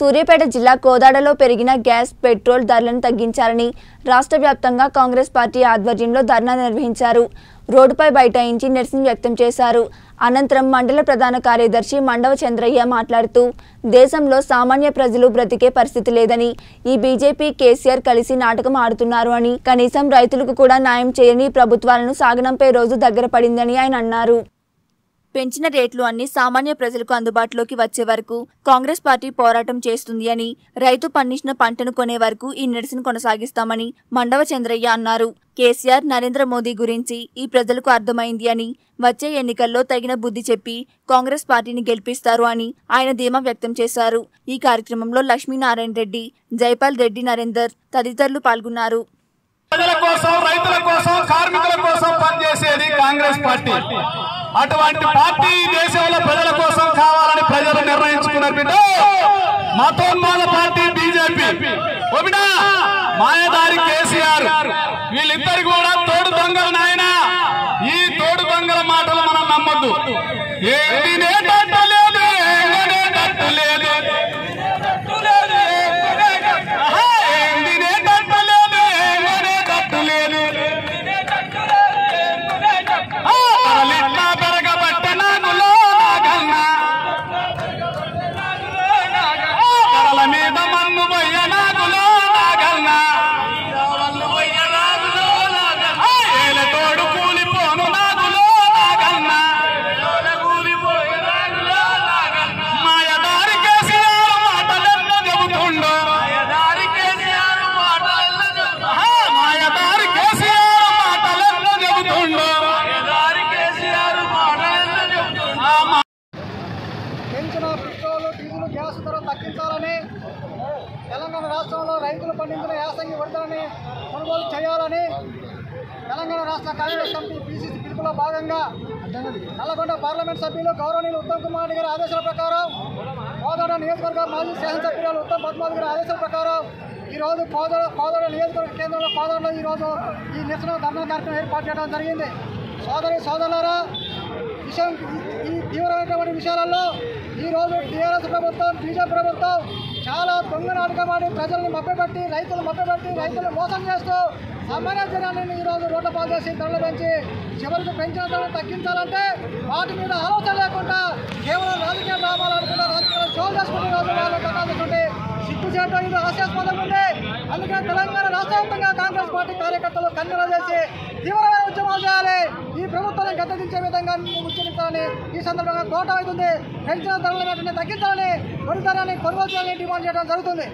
సూర్యాపేట జిల్లా కోదాడలో పెరిగిన gas petrol ధరలను తగ్గించాలని రాష్ట్ర వ్యాప్తంగా కాంగ్రెస్ పార్టీ ఆధ్వర్యంలో ధర్నా నిర్వహించారు. రోడ్డుపై బైఠాయించి నిరసన వ్యక్తం చేశారు. అనంతరం మండల ప్రధాన కార్యదర్శి మండవ చంద్రయ్య మాట్లాడుతూ దేశంలో సామాన్య ప్రజలు బ్రతికే పరిస్థితి లేదని ఈ బీజేపీ కేసీఆర్ కలిసి నాటకం ఆడుతున్నారు అని, కనీసం రైతులకు కూడా న్యాయం చేయని ప్రభుత్వాలను సాగనంపే రోజు దగ్గర పడిందని ఆయన అన్నారు. పెంచిన రేట్లు అన్ని సామాన్య ప్రజలకు అందుబాటులోకి వచ్చే వరకు కాంగ్రెస్ పార్టీ పోరాటం చేస్తుంది అని, రైతు పండించిన పంటను కొనే వరకు ఈ నిరసన కొనసాగిస్తామని మండవ చంద్రయ్య అన్నారు. కేసీఆర్ నరేంద్ర మోదీ గురించి ఈ ప్రజలకు అర్థమైంది అని, వచ్చే ఎన్నికల్లో తగిన బుద్ధి చెప్పి కాంగ్రెస్ పార్టీని గెలిపిస్తారు అని ఆయన ధీమా వ్యక్తం చేశారు. ఈ కార్యక్రమంలో లక్ష్మీనారాయణ రెడ్డి, జైపాల్ రెడ్డి నరేందర్ తదితరులు పాల్గొన్నారు. ప్రజల కోసం, రైతుల కోసం, కార్మికుల కోసం పనిచేసేది కాంగ్రెస్ పార్టీ. అటువంటి పార్టీ దేశంలో ప్రజల కోసం కావాలని ప్రజలు నిర్ణయించుకున్నారు. బిడ్డ మతోన్మాద పార్టీ బీజేపీ, బిడ్డ మాయదారి కేసీఆర్, వీళ్ళిద్దరు కూడా తోడు దొంగలు నాయన. ఈ తోడు దొంగల మాటలు మనం నమ్మద్దు. తగ్గించాలని, తెలంగాణ రాష్ట్రంలో రైతులు పండించిన యాసంగి వడ్లని కొనుగోలు చేయాలని తెలంగాణ రాష్ట్ర కాంగ్రెస్ కమిటీ పిసిసి పిలుపులో భాగంగా నల్లగొండ పార్లమెంట్ సభ్యులు గౌరవనీయులు ఉత్తమ్ కుమార్ గారి ఆదేశాల ప్రకారం, కోదాడ నియోజకవర్గ మాజీ శాసనసభ్యురాలు ఉత్తమ్ పద్మావతి గారి ఆదేశాల ప్రకారం ఈరోజు కోదాడ నియోజకవర్గ కేంద్రంలో కోదాడలో ఈరోజు ఈ నిరసన ధర్నా కార్యక్రమం ఏర్పాటు చేయడం జరిగింది. సోదరి సోదరులారా, విషయం ఈ తీవ్రమైనటువంటి విషయాలలో ఈరోజు టీఆర్ఎస్ ప్రభుత్వం, బీజేపీ ప్రభుత్వం చాలా దొంగ నాటకమాడి ప్రజలను మభ్యపెట్టి, రైతులను మోసం చేస్తూ సామాన్య జనాన్ని ఈరోజు రోడ్డు పాలు చేసి ధరలు పెంచి చివరికి పెంచిన ధరలు తగ్గించాలంటే వాటి మీద ఆలోచన లేకుండా కేవలం రాజకీయ లాభాలనుకున్న రాజకీయాలు చోటు చేసుకునే రోజు వాళ్ళు కట్టాల్సింటే సిగ్గు చేయడం ఇది హాస్యాస్పదంగా ఉంది. అందుకని తెలంగాణ రాష్ట్ర వ్యాప్తంగా కాంగ్రెస్ పార్టీ కార్యకర్తలు కన్నెర చేసి తీవ్రమైన ఉద్యమాలు చేయాలి. ఈ ప్రభుత్వాన్ని గద్దెదించే విధంగా ముఖ్యమంత్రి ఈ సందర్భంగా కోట అవుతుంది. పెంచిన ధరలు తగ్గించాలని, కొనుగోలు చేయాలని డిమాండ్ చేయడం జరుగుతుంది.